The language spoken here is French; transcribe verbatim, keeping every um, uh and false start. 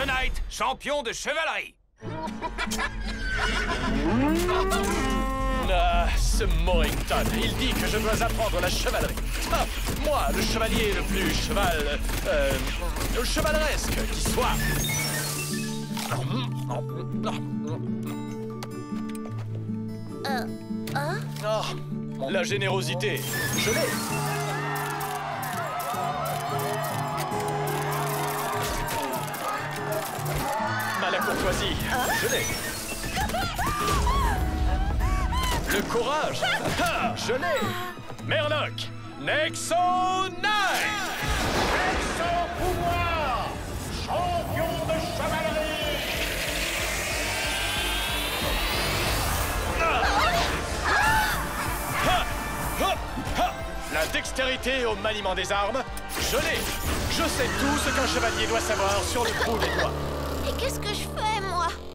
Nexo Knights, champion de chevalerie. Ah, ce Mornington, il dit que je dois apprendre la chevalerie. Ah, moi, le chevalier le plus cheval... Euh, chevaleresque qui soit. Euh, hein? Oh, la générosité, je l'ai. La courtoisie, ah. Je l'ai. Le courage, ah, je l'ai. Merlok, Nexo Knights. Nexo pouvoir, champion de chevalerie. Ah. Ah. Ah. Ah. La dextérité au maniement des armes, je l'ai. Je sais tout ce qu'un chevalier doit savoir sur le bout des doigts. Qu'est-ce que je fais, moi?